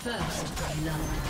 First love.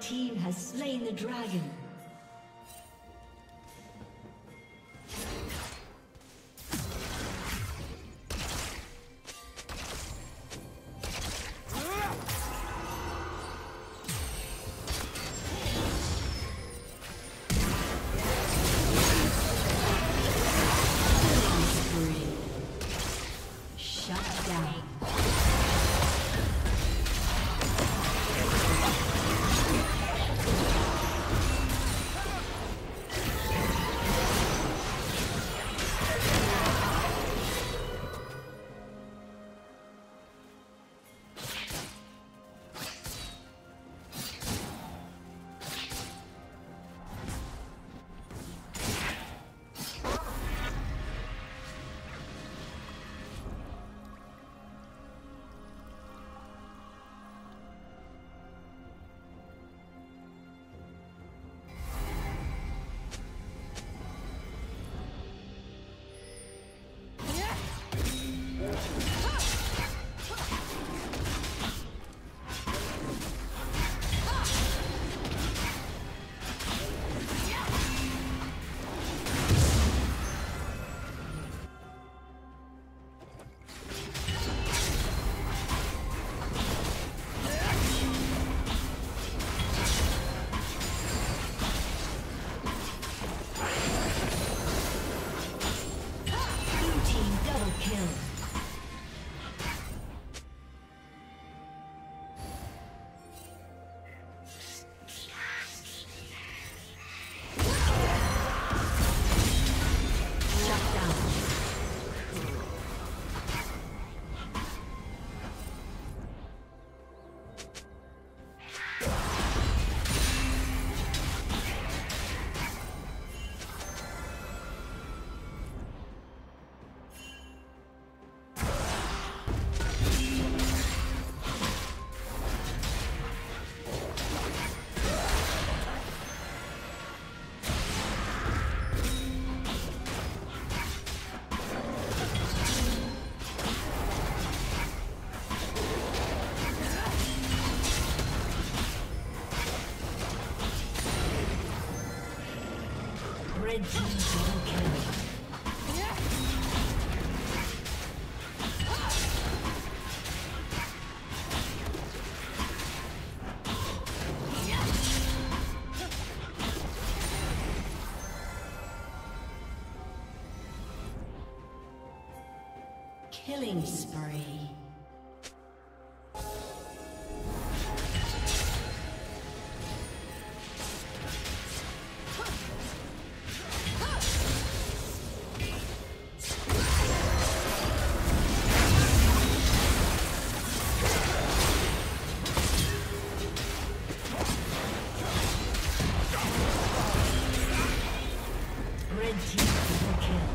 Team has slain the dragon. Kill. Red team double kill.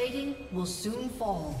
plating will soon fall.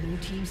Blue team's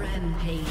Rampage.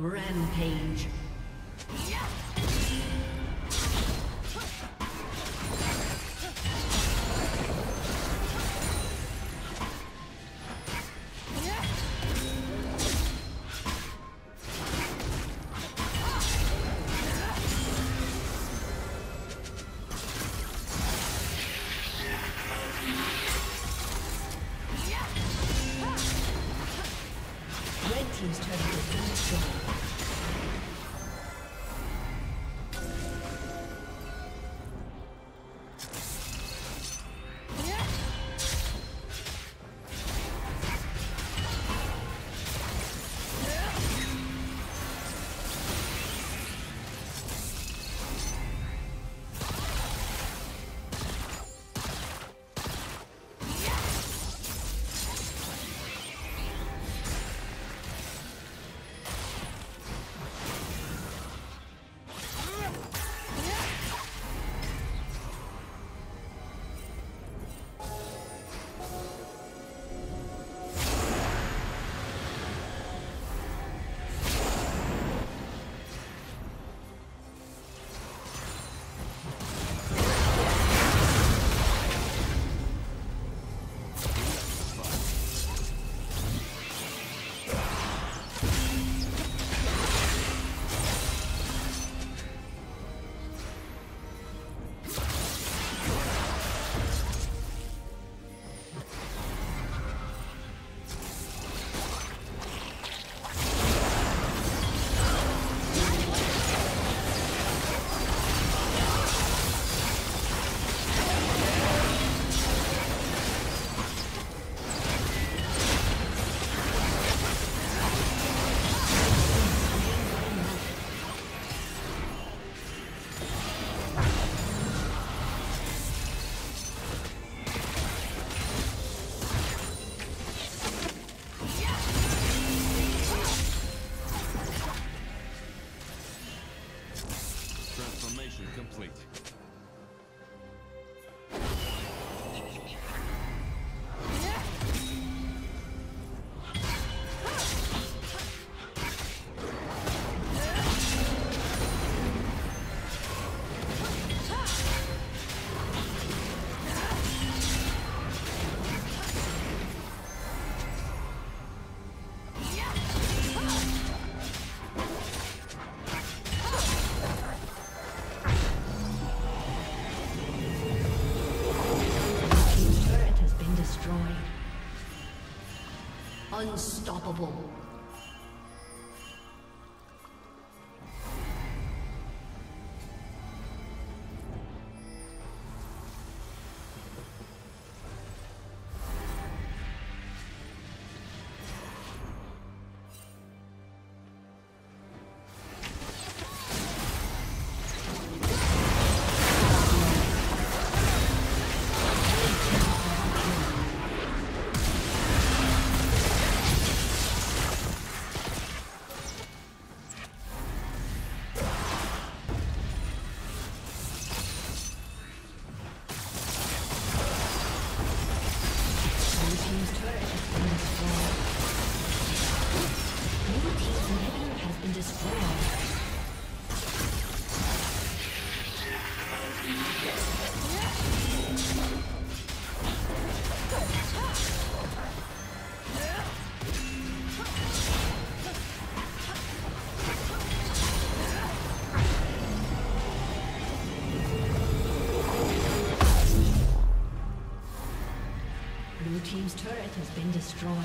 Rampage. Unstoppable. Blue team's turret has been destroyed.